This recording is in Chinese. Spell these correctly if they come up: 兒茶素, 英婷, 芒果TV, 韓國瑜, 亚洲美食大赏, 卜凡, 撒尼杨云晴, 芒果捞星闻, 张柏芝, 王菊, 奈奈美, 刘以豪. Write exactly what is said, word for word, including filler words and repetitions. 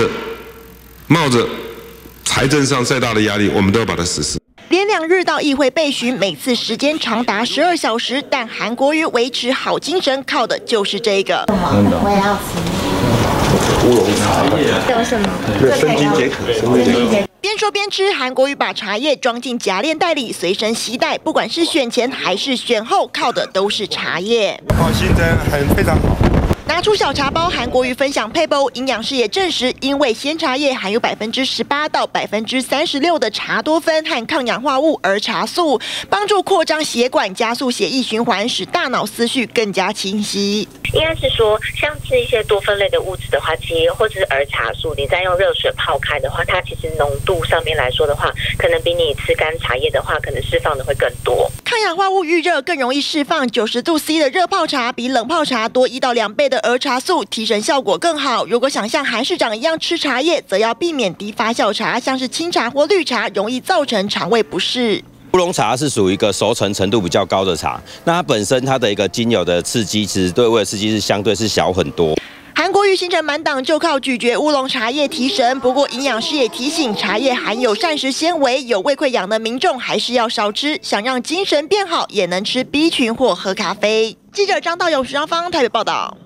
着冒着财政上再大的压力，我们都要把它实施。 连两日到议会备询，每次时间长达十二小时，但韩国瑜维持好精神，靠的就是这个。我也要吃乌龙茶叶，有什么？生津解渴，生津解渴。边说边吃，韩国瑜把茶叶装进夹链袋里，随身携带。不管是选前还是选后，靠的都是茶叶。好，现在很非常好。 拿出小茶包，韩国瑜分享配方，营养师也证实，因为鲜茶叶含有百分之十八到百分之三十六的茶多酚和抗氧化物儿茶素，帮助扩张血管，加速血液循环，使大脑思绪更加清晰。应该是说，像是一些多酚类的物质的话，其实或者是儿茶素，你再用热水泡开的话，它其实浓度上面来说的话，可能比你吃干茶叶的话，可能释放的会更多。抗氧化物预热更容易释放，九十度 C 的热泡茶比冷泡茶多一到两倍的 儿茶素，提神效果更好。如果想像韩市长一样吃茶叶，则要避免低发酵茶，像是清茶或绿茶，容易造成肠胃不适。 乌龙茶是属于一个熟成程度比较高的茶，那它本身它的一个精油的刺激，其实对胃的刺激是相对是小很多。韩国瑜行程满档就靠咀嚼乌龙茶叶提神，不过营养师也提醒，茶叶含有膳食纤维，有胃溃疡的民众还是要少吃。想让精神变好，也能吃 B 群或喝咖啡。记者张道勇、徐章芳台北报道。